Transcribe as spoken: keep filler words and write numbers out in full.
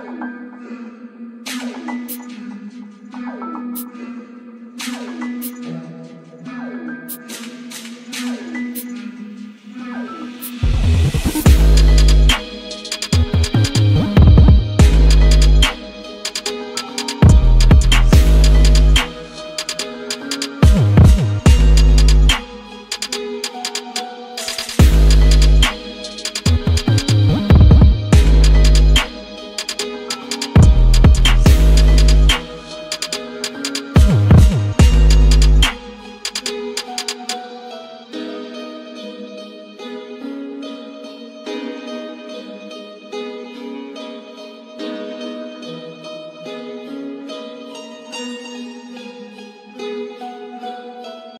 Oh.